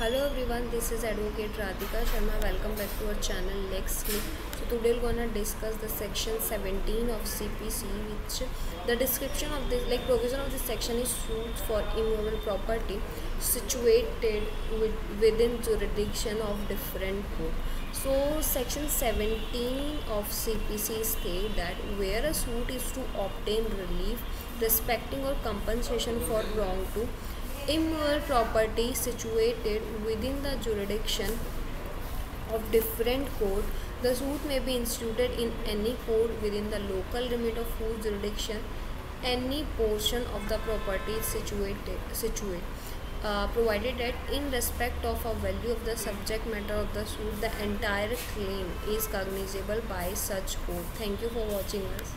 Hello everyone, this is Advocate Radhika Sharma. Welcome back to our channel Lexly. So today we're gonna discuss the section 17 of CPC, which the description of this, like provision of this section is suits for immovable property situated within jurisdiction of different court. So section 17 of CPC states that where a suit is to obtain relief respecting or compensation for wrong to immovable property situated within the jurisdiction of different court, the suit may be instituted in any court within the local limit of whose jurisdiction any portion of the property is situated, provided that in respect of a value of the subject matter of the suit, the entire claim is cognizable by such court. Thank you for watching us.